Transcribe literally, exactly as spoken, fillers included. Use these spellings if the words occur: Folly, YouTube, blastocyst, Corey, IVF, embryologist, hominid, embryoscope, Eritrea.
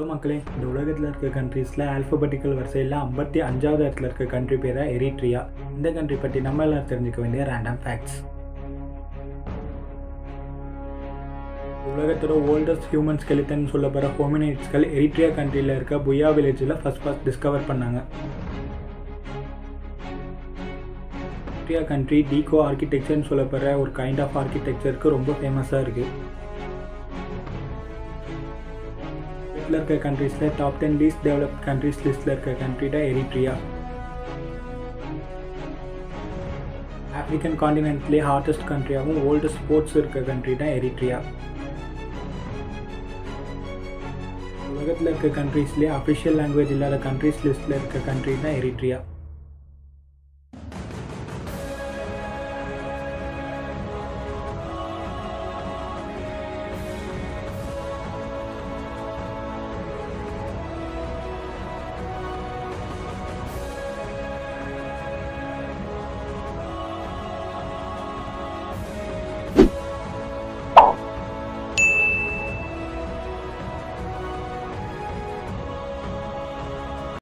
Hello, Makkale. In the world, countries like alphabetical order, fifty-fifth country is Eritrea. In this country, we will know random facts. The oldest human skeleton is hominids. Eritrea country is Buya village. First, first discovered. Eritrea country deco architecture is a kind of architecture is famous. Countries like top ten least developed countries list country Eritrea. African continent le hottest country agum oldest sports country Eritrea. Countries le official language countries list country Eritrea.